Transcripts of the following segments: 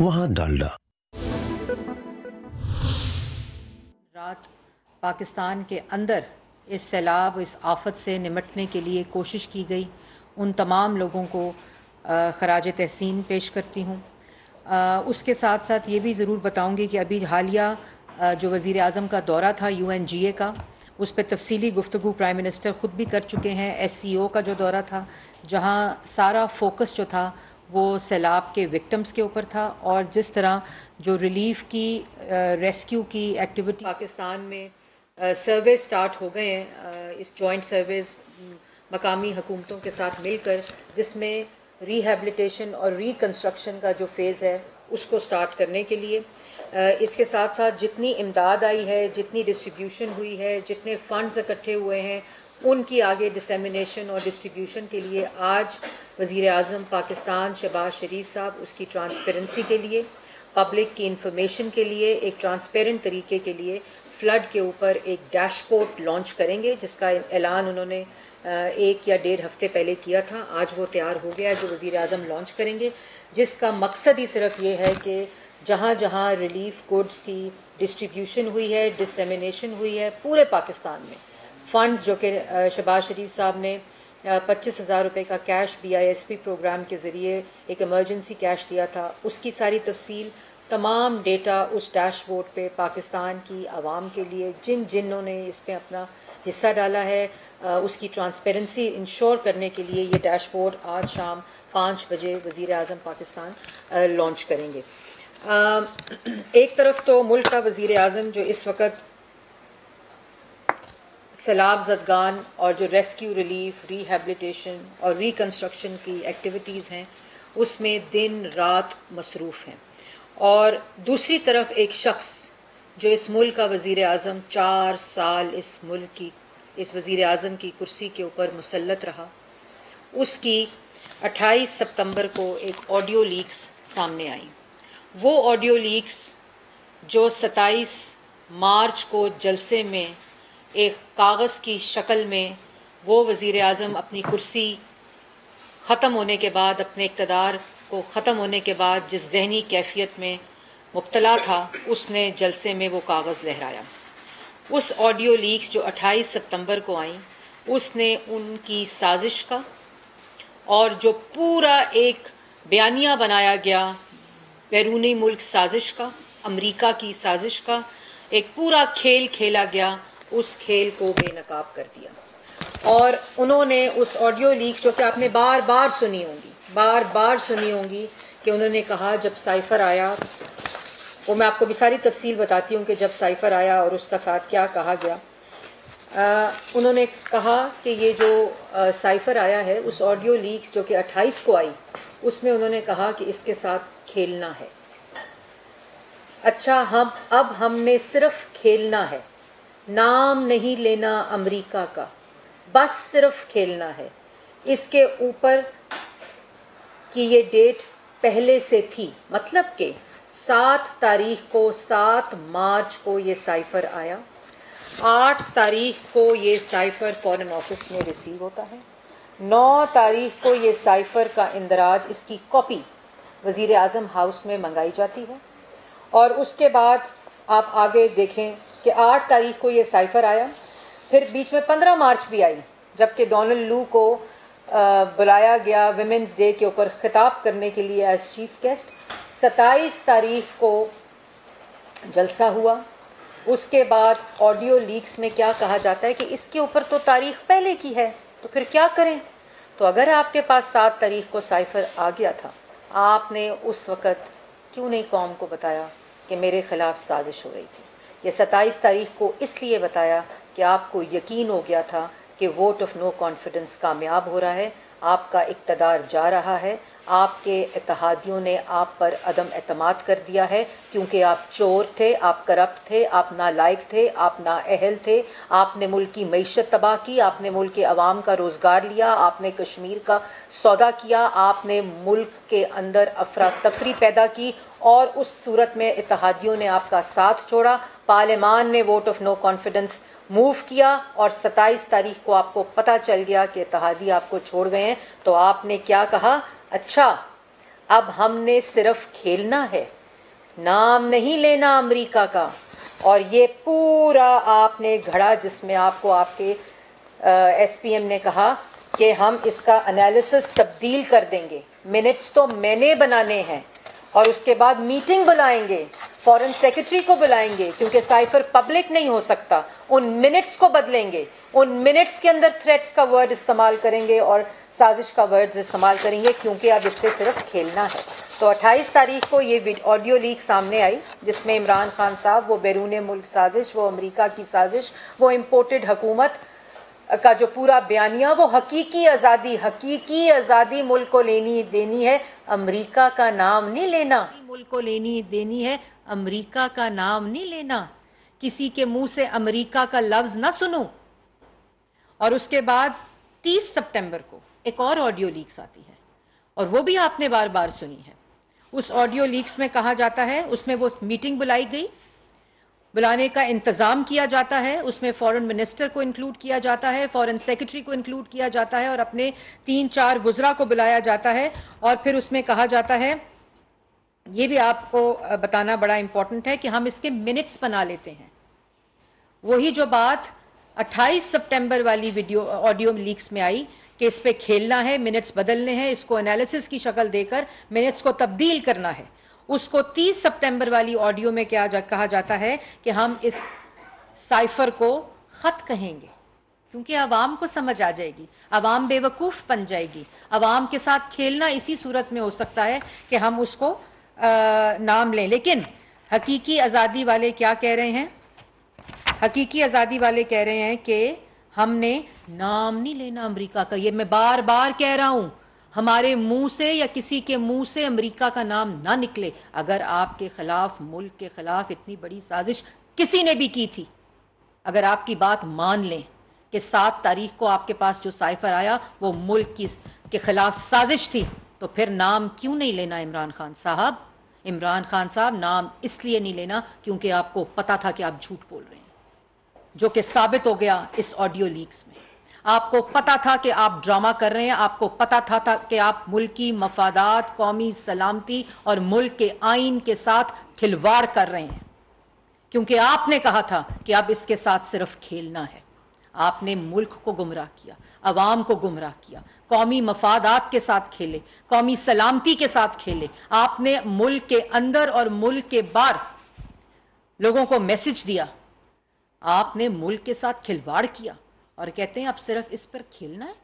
वहां डाल दा। रात पाकिस्तान के अंदर इस सैलाब, इस आफत से निमटने के लिए कोशिश की गई। उन तमाम लोगों को खराज तहसीन पेश करती हूँ। उसके साथ साथ ये भी ज़रूर बताऊँगी कि अभी हालिया जो वज़ीर आज़म का दौरा था यूएनजीए का, उस पर तफसीली गुफ्तगू प्राइम मिनिस्टर ख़ुद भी कर चुके हैं। SCO का जो दौरा था, जहाँ सारा फोकस जो था वो सैलाब के विक्टिम्स के ऊपर था, और जिस तरह जो रिलीफ की, रेस्क्यू की एक्टिविटी पाकिस्तान में सर्वे स्टार्ट हो गए हैं। इस जॉइंट सर्वेस मकामी हुकूमतों के साथ मिलकर, जिसमें रिहेबिलिटेशन और रिकन्स्ट्रक्शन का जो फ़ेज़ है उसको स्टार्ट करने के लिए। इसके साथ साथ जितनी इमदाद आई है, जितनी डिस्ट्रीब्यूशन हुई है, जितने फंड्स इकट्ठे हुए हैं, उनकी आगे डिसेमिनेशन और डिस्ट्रीब्यूशन के लिए आज वज़ीर आज़म पाकिस्तान शहबाज़ शरीफ़ साहब उसकी ट्रांसपेरेंसी के लिए, पब्लिक की इंफॉर्मेशन के लिए, एक ट्रांसपेरेंट तरीके के लिए फ्लड के ऊपर एक डैशबोर्ड लॉन्च करेंगे, जिसका ऐलान उन्होंने 1 या 1.5 हफ्ते पहले किया था। आज वो तैयार हो गया, जो वज़ीर आज़म लॉन्च करेंगे, जिसका मकसद ही सिर्फ ये है कि जहाँ जहाँ रिलीफ गुड्स की डिस्ट्रीब्यूशन हुई है, डिसेमिनेशन हुई है पूरे पाकिस्तान में, फ़ंड्स जो कि शहबाज़ शरीफ़ साहब ने 25,000 रुपये का कैश BISP प्रोग्राम के ज़रिए एक इमरजेंसी कैश दिया था, उसकी सारी तफसील, तमाम डेटा उस डैशबोर्ड पे पाकिस्तान की आवाम के लिए, जिन जिनों ने इस पर अपना हिस्सा डाला है, उसकी ट्रांसपेरेंसी इंश्योर करने के लिए ये डैशबोर्ड आज शाम 5 बजे वज़ीर आज़म पाकिस्तान लॉन्च करेंगे। एक तरफ तो मुल्क का वज़ीर आज़म जो इस वक्त सैलाब ज़दगान और जो रेस्क्यू, रिलीफ, रिहेबिलिटेशन और रिकन्स्ट्रक्शन की एक्टिविटीज़ हैं उसमें दिन रात मसरूफ़ हैं, और दूसरी तरफ एक शख्स जो इस मुल्क का वज़ीर आज़म 4 साल इस मुल्क की, इस वज़ीर आज़म की कुर्सी के ऊपर मुसल्लत रहा, उसकी 28 सितंबर को एक ऑडियो लीक्स सामने आई। वो ऑडियो लीक्स जो 27 मार्च को जलसे में एक कागज़ की शक्ल में वो वज़ीर आज़म अपनी कुर्सी ख़त्म होने के बाद, अपने इक़्तदार को ख़त्म होने के बाद जिस जहनी कैफियत में मुब्तला था, उसने जलसे में वो कागज़ लहराया। उस ऑडियो लीक्स जो 28 सितंबर को आई, उसने उनकी साजिश का और जो पूरा एक बयानिया बनाया गया बैरूनी मुल्क साजिश का, अमेरिका की साजिश का एक पूरा खेल खेला गया, उस खेल को बेनकाब कर दिया। और उन्होंने उस ऑडियो लीक जो कि आपने बार बार सुनी होंगी कि उन्होंने कहा जब साइफ़र आया, वो मैं आपको भी सारी तफसील बताती हूँ कि जब साइफ़र आया और उसका साथ क्या कहा गया। उन्होंने कहा कि ये जो साइफ़र आया है, उस ऑडियो लीक जो कि 28 को आई, उसमें उन्होंने कहा कि इसके साथ खेलना है। अच्छा, हम अब हमने सिर्फ खेलना है, नाम नहीं लेना अमेरिका का, बस सिर्फ खेलना है। इसके ऊपर कि ये डेट पहले से थी, मतलब कि 7 मार्च को ये साइफ़र आया, 8 तारीख को ये साइफ़र फॉरेन ऑफिस में रिसीव होता है, 9 तारीख को ये साइफ़र का इंदराज, इसकी कॉपी वज़ीर आज़म हाउस में मंगाई जाती है, और उसके बाद आप आगे देखें कि 8 तारीख को ये साइफ़र आया, फिर बीच में 15 मार्च भी आई, जबकि डोनल्ड लू को बुलाया गया विमेंस डे के ऊपर ख़िताब करने के लिए एज चीफ गेस्ट। 27 तारीख को जलसा हुआ, उसके बाद ऑडियो लीक्स में क्या कहा जाता है कि इसके ऊपर तो तारीख पहले की है, तो फिर क्या करें। तो अगर आपके पास 7 तारीख को साइफ़र आ गया था, आपने उस वक़्त क्यों नहीं कौम को बताया कि मेरे ख़िलाफ़ साजिश हो रही थी। ये 27 तारीख को इसलिए बताया कि आपको यकीन हो गया था कि वोट ऑफ नो कॉन्फिडेंस कामयाब हो रहा है, आपका इक़्तदार जा रहा है, आपके इत्तहादियों ने आप पर अदम एतमाद कर दिया है, क्योंकि आप चोर थे, आप करप्ट थे, आप नालायक थे, आप नाअहल थे, आपने मुल्क की मईशत तबाह की, आपने मुल्क के अवाम का रोज़गार लिया, आपने कश्मीर का सौदा किया, आपने मुल्क के अंदर अफरा तफरी पैदा की, और उस सूरत में इत्तहादियों ने आपका साथ छोड़ा। पार्लियामान ने vote of no confidence move किया, और 27 तारीख को आपको पता चल गया कि इत्तहादी आपको छोड़ गए हैं, तो आपने क्या कहा, अच्छा अब हमने सिर्फ खेलना है, नाम नहीं लेना अमेरिका का। और ये पूरा आपने घड़ा जिसमें आपको आपके एसपीएम ने कहा कि हम इसका एनालिसिस तब्दील कर देंगे, मिनट्स तो मैंने बनाने हैं और उसके बाद मीटिंग बुलाएंगे, फॉरेन सेक्रेटरी को बुलाएंगे क्योंकि साइफर पब्लिक नहीं हो सकता, उन मिनट्स को बदलेंगे, उन मिनट्स के अंदर थ्रेट्स का वर्ड इस्तेमाल करेंगे और साजिश का वर्ड इस्तेमाल करेंगे क्योंकि अब इससे सिर्फ खेलना है। तो 28 तारीख को ये ऑडियो लीक सामने आई जिसमें इमरान खान साहब वो बैरून मुल्क साजिश, वो अमेरिका की साजिश, वो इम्पोर्टेड हकूमत का जो पूरा बयानिया, वो हकीकी आज़ादी मुल्क को लेनी देनी है, अमेरिका का नाम नहीं लेना, मुल्क को लेनी देनी है, अमेरिका का नाम नहीं लेना। किसी के मुंह से अमेरिका का लफ्ज़ ना सुनूं। और उसके बाद 30 सितंबर को एक और ऑडियो लीक्स आती है और वो भी आपने बार बार सुनी है। उस ऑडियो लीक्स में कहा जाता है, उसमें वो मीटिंग बुलाई गई, बुलाने का इंतज़ाम किया जाता है, उसमें फ़ॉरेन मिनिस्टर को इंक्लूड किया जाता है, फ़ॉरेन सेक्रेटरी को इंक्लूड किया जाता है और अपने 3-4 वज़रा को बुलाया जाता है। और फिर उसमें कहा जाता है, ये भी आपको बताना बड़ा इम्पॉर्टेंट है कि हम इसके मिनट्स बना लेते हैं। वही जो बात 28 सितंबर वाली वीडियो ऑडियो लीक्स में आई कि इस पर खेलना है, मिनट्स बदलने हैं, इसको एनालिसिस की शक्ल देकर मिनट्स को तब्दील करना है, उसको 30 सितंबर वाली ऑडियो में कहा जाता है कि हम इस साइफर को ख़त कहेंगे क्योंकि आवाम को समझ आ जाएगी, आवाम बेवकूफ़ बन जाएगी, आवाम के साथ खेलना इसी सूरत में हो सकता है कि हम उसको नाम लें। लेकिन हकीकी आज़ादी वाले क्या कह रहे हैं? हकीकी आज़ादी वाले कह रहे हैं कि हमने नाम नहीं लेना अमेरिका का। ये मैं बार बार कह रहा हूँ, हमारे मुंह से या किसी के मुंह से अमेरिका का नाम ना निकले। अगर आपके ख़िलाफ़, मुल्क के ख़िलाफ़ इतनी बड़ी साजिश किसी ने भी की थी, अगर आपकी बात मान लें कि 7 तारीख को आपके पास जो साइफर आया वो मुल्क के ख़िलाफ़ साजिश थी, तो फिर नाम क्यों नहीं लेना इमरान खान साहब? इमरान खान साहब, नाम इसलिए नहीं लेना क्योंकि आपको पता था कि आप झूठ बोल रहे हैं, जो कि साबित हो गया इस ऑडियो लीक्स में। आपको पता था कि आप ड्रामा कर रहे हैं, आपको पता था कि आप मुल्की मफादात, कौमी सलामती और मुल्क के आइन के साथ खिलवाड़ कर रहे हैं क्योंकि आपने कहा था कि अब इसके साथ सिर्फ खेलना है। आपने मुल्क को गुमराह किया, आवाम को गुमराह किया, कौमी मफादात के साथ खेले, कौमी सलामती के साथ खेले। आपने मुल्क के अंदर और मुल्क के बाहर लोगों को मैसेज दिया, आपने मुल्क के साथ खिलवाड़ किया और कहते हैं अब सिर्फ इस पर खेलना है।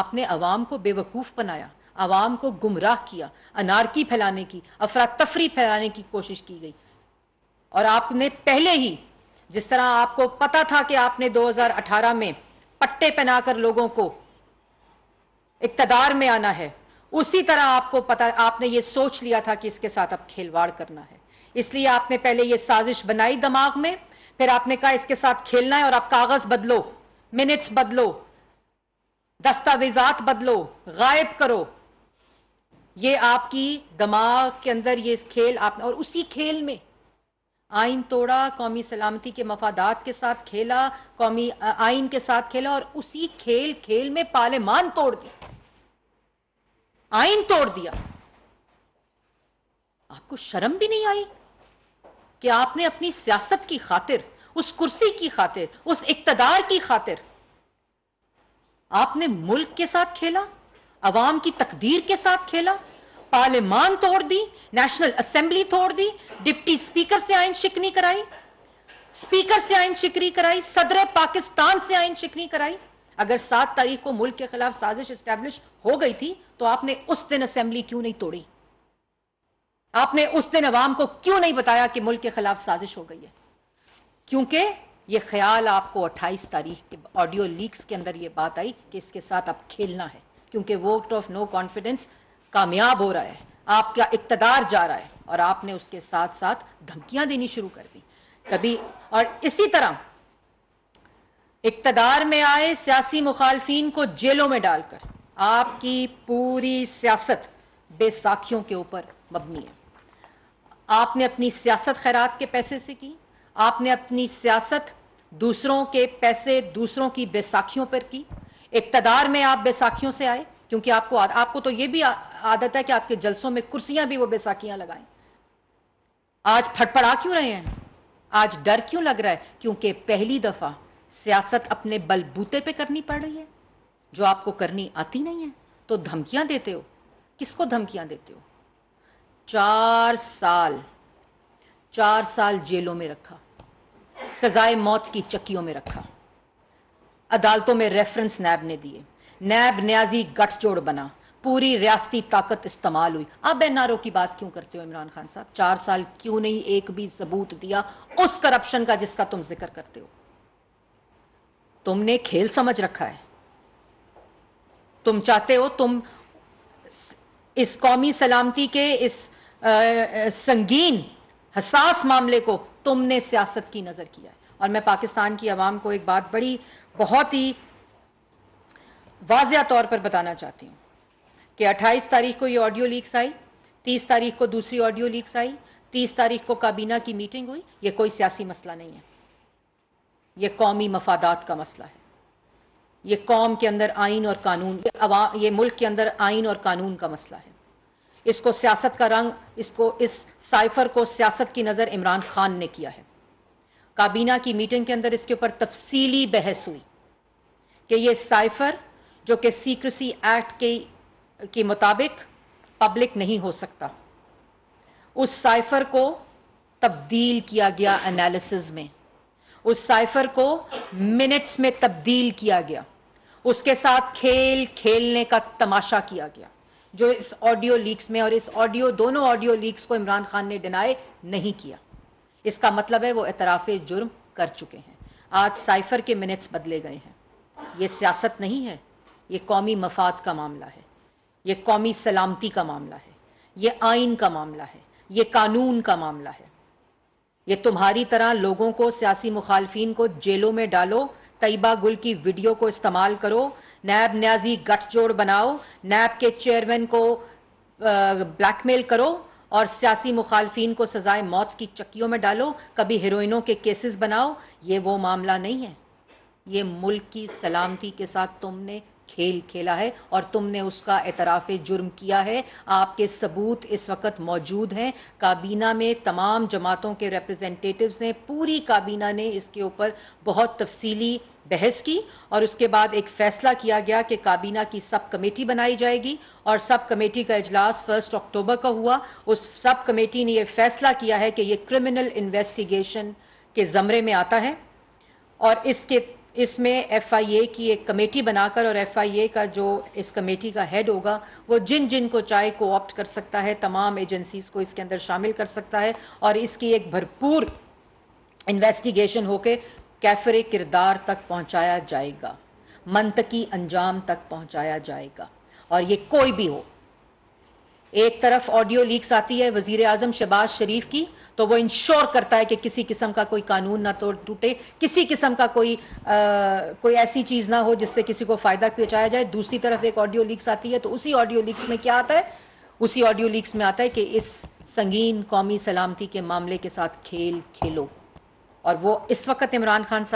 आपने आवाम को बेवकूफ़ बनाया, आवाम को गुमराह किया, अनारकी फैलाने की, अफरातफरी फैलाने की कोशिश की गई। और आपने पहले ही, जिस तरह आपको पता था कि आपने 2018 में पट्टे पहनाकर लोगों को इक़्तिदार में आना है, उसी तरह आपको पता, आपने ये सोच लिया था कि इसके साथ अब खिलवाड़ करना है। इसलिए आपने पहले ये साजिश बनाई दिमाग में, फिर आपने कहा इसके साथ खेलना है और आप कागज बदलो, मिनट्स बदलो, दस्तावेजात बदलो, गायब करो। ये आपकी दिमाग के अंदर ये खेल आपने, और उसी खेल में आइन तोड़ा, कौमी सलामती के मफादात के साथ खेला, कौमी आइन के साथ खेला और उसी खेल में पार्लियामान तोड़ दिया, आइन तोड़ दिया। आपको शर्म भी नहीं आई कि आपने अपनी सियासत की खातिर, उस कुर्सी की खातिर, उस इक़्तिदार की खातिर आपने मुल्क के साथ खेला, अवाम की तकदीर के साथ खेला, पार्लियामान तोड़ दी, नेशनल असेंबली तोड़ दी, डिप्टी स्पीकर से आइन शिकनी कराई, स्पीकर से आइन शिकनी कराई, सदर पाकिस्तान से आइन शिकनी कराई। अगर 7 तारीख को मुल्क के खिलाफ साजिश इस्टेब्लिश हो गई थी तो आपने उस दिन असेंबली क्यों नहीं तोड़ी? आपने उस दिन अवाम को क्यों नहीं बताया कि मुल्क के खिलाफ साजिश हो गई है? क्योंकि ये ख्याल आपको 28 तारीख के ऑडियो लीक्स के अंदर ये बात आई कि इसके साथ अब खेलना है क्योंकि वोट ऑफ नो कॉन्फिडेंस कामयाब हो रहा है, आपका इक़्तिदार जा रहा है और आपने उसके साथ साथ धमकियां देनी शुरू कर दी। कभी और इसी तरह इक़्तिदार में आए सियासी मुखालफीन को जेलों में डालकर आपकी पूरी सियासत बेसाखियों के ऊपर मबनी है। आपने अपनी सियासत खैरात के पैसे से की, आपने अपनी सियासत दूसरों के पैसे, दूसरों की बेसाखियों पर की। इक़्तिदार में आप बेसाखियों से आए क्योंकि आपको तो ये भी आदत है कि आपके जलसों में कुर्सियां भी वो बैसाखियां लगाएं। आज फटफड़ा क्यों रहे हैं, आज डर क्यों लग रहा है? क्योंकि पहली दफा सियासत अपने बलबूते पे करनी पड़ रही है जो आपको करनी आती नहीं है। तो धमकियां देते हो, किसको धमकियां देते हो? 4 साल जेलों में रखा, सजाए मौत की चक्कियों में रखा, अदालतों में रेफरेंस नैब ने दिए, नैब न्याजी गठजोड़ बना, पूरी रियासती ताकत इस्तेमाल हुई। अब एनआरओ की बात क्यों करते हो इमरान खान साहब? 4 साल क्यों नहीं एक भी सबूत दिया उस करप्शन का जिसका तुम जिक्र करते हो? तुमने खेल समझ रखा है। तुम चाहते हो तुम इस कौमी सलामती के इस संगीन हसास मामले को तुमने सियासत की नज़र किया है। और मैं पाकिस्तान की आवाम को एक बात बहुत ही वाज़ेह तौर पर बताना चाहती हूँ कि 28 तारीख को ये ऑडियो लीक्स आई, 30 तारीख को दूसरी ऑडियो लीक्स आई, 30 तारीख को काबीना की मीटिंग हुई। ये कोई सियासी मसला नहीं है, ये कौमी मफादात का मसला है। ये कौम के अंदर आइन और कानून, ये मुल्क के अंदर आइन और कानून का मसला है। इसको सियासत का रंग, इसको इस साइफर को सियासत की नज़र इमरान खान ने किया है। काबीना की मीटिंग के अंदर इसके ऊपर तफसीली बहस हुई कि ये साइफर जो कि सीक्रेसी एक्ट के मुताबिक पब्लिक नहीं हो सकता, उस साइफर को तब्दील किया गया एनालिसिस में, उस साइफर को मिनट्स में तब्दील किया गया, उसके साथ खेल खेलने का तमाशा किया गया जो इस ऑडियो लीक्स में और इस दोनों ऑडियो लीक्स को इमरान खान ने डिनाई नहीं किया। इसका मतलब है वो एतराफ़े जुर्म कर चुके हैं। आज साइफर के मिनट्स बदले गए हैं। ये सियासत नहीं है, ये कौमी मफाद का मामला है, ये कौमी सलामती का मामला है, ये आइन का मामला है, ये कानून का मामला है। ये तुम्हारी तरह लोगों को, सियासी मुखालफीन को जेलों में डालो, तैयबा गुल की वीडियो को इस्तेमाल करो, नैब न्याजी गठजोड़ बनाओ, नैब के चेयरमैन को ब्लैकमेल करो और सियासी मुखालफीन को सजाए मौत की चक्कियों में डालो, कभी हेरोइनों के केसेस बनाओ। ये वो मामला नहीं है। ये मुल्क की सलामती के साथ तुमने खेल खेला है और तुमने उसका एतराफ़े जुर्म किया है। आपके सबूत इस वक्त मौजूद हैं। काबीना में तमाम जमातों के रिप्रेजेंटेटिव्स ने, पूरी काबीना ने इसके ऊपर बहुत तफसीली बहस की और उसके बाद एक फ़ैसला किया गया कि काबीना की सब कमेटी बनाई जाएगी और सब कमेटी का इजलास 1 अक्टूबर का हुआ। उस सब कमेटी ने यह फ़ैसला किया है कि ये क्रिमिनल इन्वेस्टिगेशन के ज़मरे में आता है और इसमें FIA की एक कमेटी बनाकर और FIA का जो इस कमेटी का हेड होगा वो जिन को चाहे कोऑप्ट कर सकता है, तमाम एजेंसीज़ को इसके अंदर शामिल कर सकता है और इसकी एक भरपूर इन्वेस्टिगेशन होके कैफरे किरदार तक पहुंचाया जाएगा, मंतकी अंजाम तक पहुंचाया जाएगा। और ये कोई भी हो, एक तरफ ऑडियो लीक्स आती है वज़ीर आज़म शहबाज़ शरीफ़ की तो वो इंश्योर करता है कि किसी किस्म का कोई कानून ना टूटे, किसी किस्म का कोई ऐसी चीज़ ना हो जिससे किसी को फ़ायदा पहुँचाया जाए। दूसरी तरफ एक ऑडियो लीक्स आती है तो उसी ऑडियो लीक्स में क्या आता है? उसी ऑडियो लीक्स में आता है कि इस संगीन कौमी सलामती के मामले के साथ खेल खेलो। और वो इस वक्त इमरान खान साहब